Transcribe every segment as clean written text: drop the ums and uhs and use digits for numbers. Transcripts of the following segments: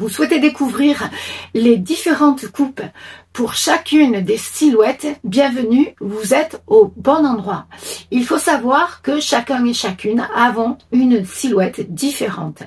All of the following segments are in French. vous souhaitez découvrir les différentes coupes pour chacune des silhouettes, bienvenue, vous êtes au bon endroit. Il faut savoir que chacun et chacune avons une silhouette différente.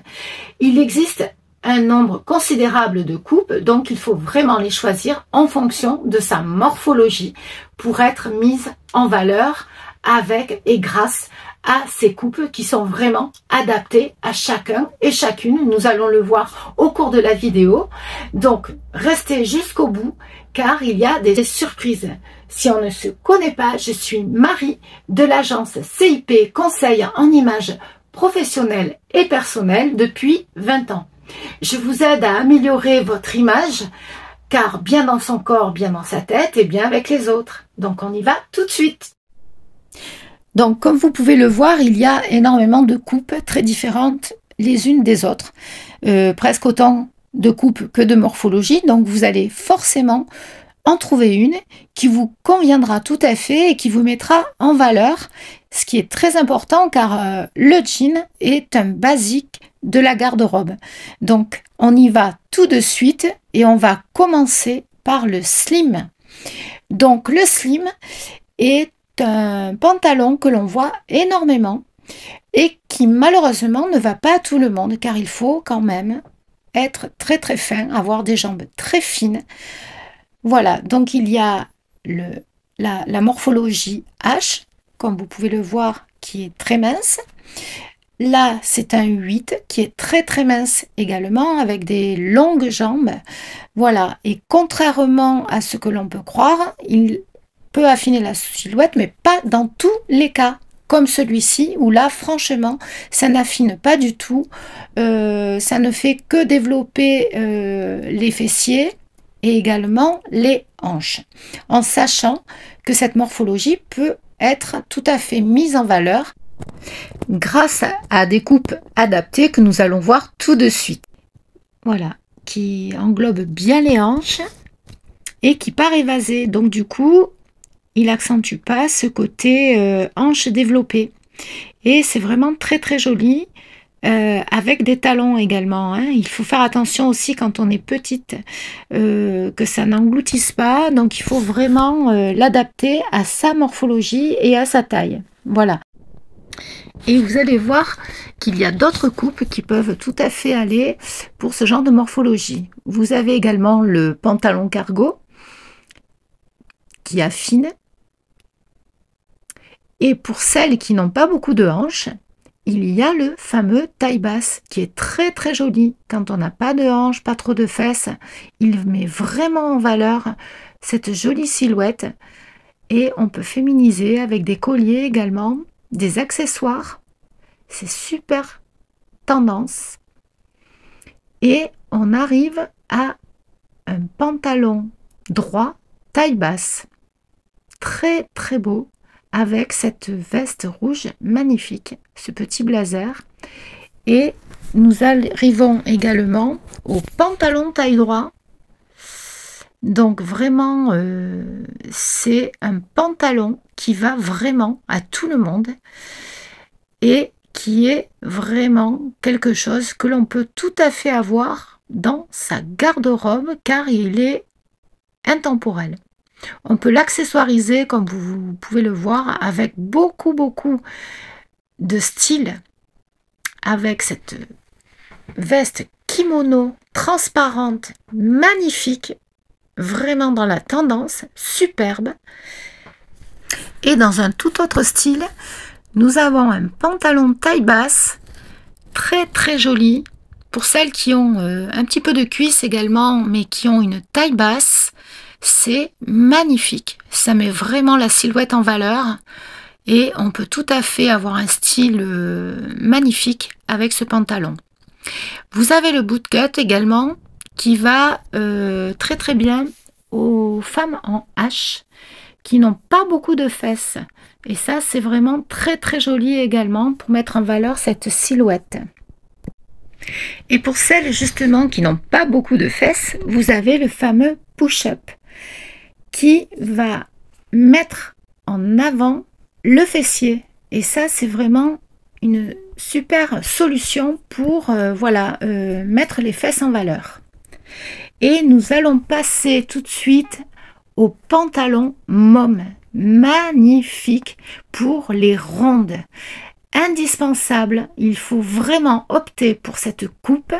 Il existe un nombre considérable de coupes, donc il faut vraiment les choisir en fonction de sa morphologie pour être mise en valeur avec et grâce à ces coupes qui sont vraiment adaptées à chacun et chacune. Nous allons le voir au cours de la vidéo. Donc, restez jusqu'au bout car il y a des surprises. Si on ne se connaît pas, je suis Marie de l'agence CIP Conseil en image professionnelle et personnelle depuis 20 ans. Je vous aide à améliorer votre image car bien dans son corps, bien dans sa tête et bien avec les autres. Donc, on y va tout de suite. Donc, comme vous pouvez le voir, il y a énormément de coupes très différentes les unes des autres. Presque autant de coupes que de morphologie. Donc, vous allez forcément en trouver une qui vous conviendra tout à fait et qui vous mettra en valeur. Ce qui est très important car le jean est un basique de la garde-robe. Donc, on y va tout de suite et on va commencer par le slim. Donc, le slim est un pantalon que l'on voit énormément et qui malheureusement ne va pas à tout le monde car il faut quand même être très très fin, avoir des jambes très fines. Voilà, donc il y a la morphologie H, comme vous pouvez le voir, qui est très mince. Là, c'est un 8 qui est très très mince également, avec des longues jambes. Voilà, et contrairement à ce que l'on peut croire, il peut affiner la silhouette, mais pas dans tous les cas, comme celui-ci, où là, franchement, ça n'affine pas du tout. Ça ne fait que développer les fessiers et également les hanches, en sachant que cette morphologie peut être tout à fait mise en valeur grâce à des coupes adaptées que nous allons voir tout de suite. Voilà, qui englobe bien les hanches et qui part évasée. Donc du coup, il accentue pas ce côté hanche développée. Et c'est vraiment très très joli avec des talons également. Hein. Il faut faire attention aussi quand on est petite que ça n'engloutisse pas. Donc il faut vraiment l'adapter à sa morphologie et à sa taille. Voilà. Et vous allez voir qu'il y a d'autres coupes qui peuvent tout à fait aller pour ce genre de morphologie. Vous avez également le pantalon cargo qui affine. Et pour celles qui n'ont pas beaucoup de hanches, il y a le fameux taille basse qui est très très joli. Quand on n'a pas de hanches, pas trop de fesses, il met vraiment en valeur cette jolie silhouette. Et on peut féminiser avec des colliers également, des accessoires. C'est super tendance. Et on arrive à un pantalon droit, taille basse. Très très beau avec cette veste rouge magnifique, ce petit blazer. Et nous arrivons également au pantalon taille droit. Donc vraiment c'est un pantalon qui va vraiment à tout le monde et qui est vraiment quelque chose que l'on peut tout à fait avoir dans sa garde-robe car il est intemporel. On peut l'accessoiriser, comme vous pouvez le voir, avec beaucoup de style, avec cette veste kimono transparente, magnifique, vraiment dans la tendance, superbe. Et dans un tout autre style, nous avons un pantalon taille basse, très très joli, pour celles qui ont un petit peu de cuisse également, mais qui ont une taille basse. C'est magnifique, ça met vraiment la silhouette en valeur et on peut tout à fait avoir un style magnifique avec ce pantalon. Vous avez le bootcut également qui va très très bien aux femmes en H qui n'ont pas beaucoup de fesses. Et ça c'est vraiment très très joli également pour mettre en valeur cette silhouette. Et pour celles justement qui n'ont pas beaucoup de fesses, vous avez le fameux push-up qui va mettre en avant le fessier. Et ça, c'est vraiment une super solution pour voilà, mettre les fesses en valeur. Et nous allons passer tout de suite au pantalon mom, magnifique pour les rondes. Indispensable, il faut vraiment opter pour cette coupe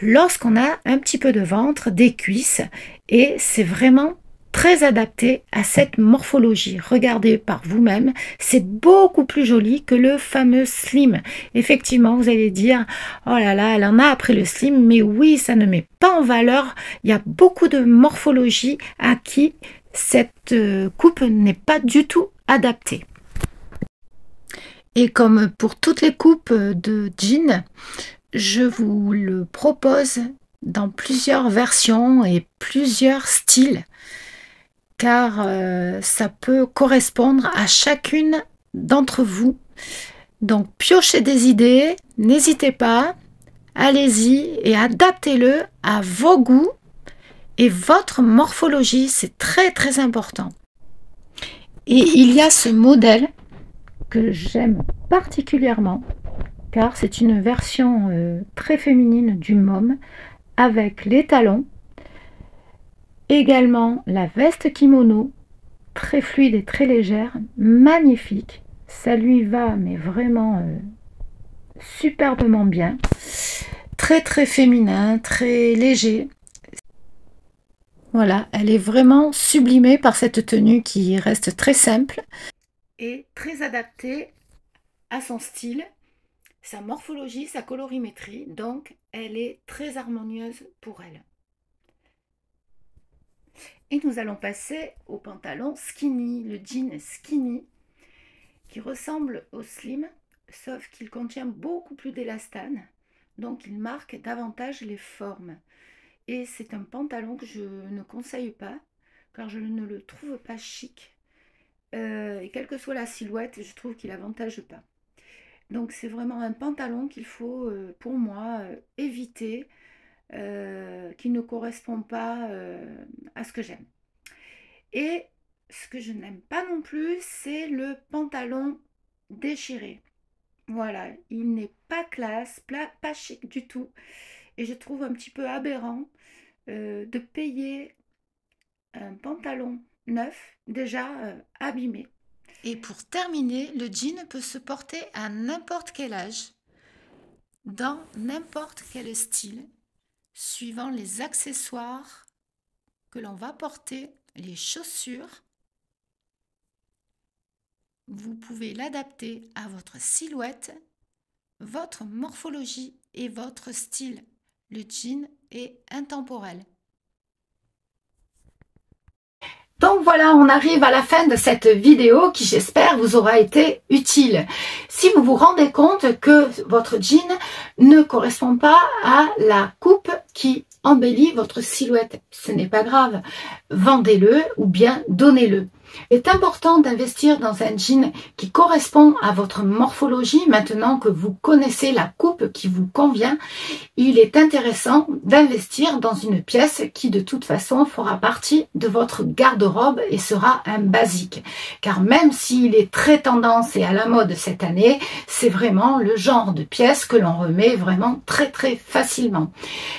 lorsqu'on a un petit peu de ventre, des cuisses, et c'est vraiment très adapté à cette morphologie. Regardez par vous-même, c'est beaucoup plus joli que le fameux slim. Effectivement, vous allez dire, oh là là, elle en a après le slim, mais oui, ça ne met pas en valeur. Il y a beaucoup de morphologie à qui cette coupe n'est pas du tout adaptée. Et comme pour toutes les coupes de jeans, je vous le propose dans plusieurs versions et plusieurs styles, car ça peut correspondre à chacune d'entre vous. Donc piochez des idées, n'hésitez pas, allez-y et adaptez-le à vos goûts et votre morphologie, c'est très très important. Et il y a ce modèle que j'aime particulièrement, car c'est une version très féminine du mom, avec les talons, également la veste kimono, très fluide et très légère, magnifique, ça lui va mais vraiment superbement bien, très très féminin, très léger. Voilà, elle est vraiment sublimée par cette tenue qui reste très simple et très adaptée à son style, sa morphologie, sa colorimétrie, donc elle est très harmonieuse pour elle. Et nous allons passer au pantalon skinny, le jean skinny, qui ressemble au slim, sauf qu'il contient beaucoup plus d'élastane, donc il marque davantage les formes. Et c'est un pantalon que je ne conseille pas, car je ne le trouve pas chic. Et quelle que soit la silhouette, je trouve qu'il n'avantage pas. Donc c'est vraiment un pantalon qu'il faut, pour moi, éviter, qui ne correspond pas à ce que j'aime. Et ce que je n'aime pas non plus, c'est le pantalon déchiré. Voilà, il n'est pas classe, pas chic du tout. Et je trouve un petit peu aberrant de payer un pantalon neuf, déjà abîmé. Et pour terminer, le jean peut se porter à n'importe quel âge, dans n'importe quel style, suivant les accessoires que l'on va porter, les chaussures. Vous pouvez l'adapter à votre silhouette, votre morphologie et votre style. Le jean est intemporel. Donc voilà, on arrive à la fin de cette vidéo qui, j'espère, vous aura été utile. Si vous vous rendez compte que votre jean ne correspond pas à la coupe qui embellit votre silhouette, ce n'est pas grave, vendez-le ou bien donnez-le. Il est important d'investir dans un jean qui correspond à votre morphologie. Maintenant que vous connaissez la coupe qui vous convient, il est intéressant d'investir dans une pièce qui de toute façon fera partie de votre garde-robe et sera un basique. Car même s'il est très tendance et à la mode cette année, c'est vraiment le genre de pièce que l'on remet vraiment très très facilement.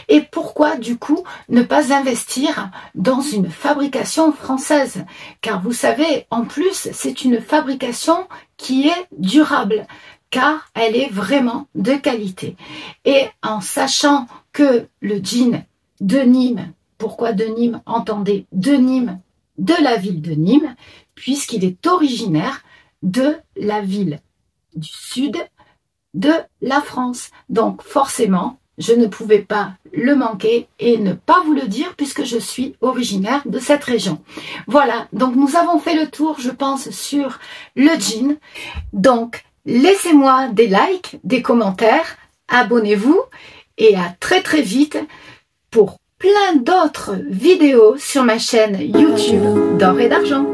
Et pourquoi du coup ne pas investir dans une fabrication française? Car vous savez, en plus, c'est une fabrication qui est durable, car elle est vraiment de qualité. Et en sachant que le jean de Nîmes, pourquoi de Nîmes? Entendez, de Nîmes, de la ville de Nîmes, puisqu'il est originaire de la ville du sud de la France. Donc forcément, je ne pouvais pas le manquer et ne pas vous le dire puisque je suis originaire de cette région. Voilà, donc nous avons fait le tour, je pense, sur le jean. Donc, laissez-moi des likes, des commentaires, abonnez-vous et à très très vite pour plein d'autres vidéos sur ma chaîne YouTube D'Or et d'Argent.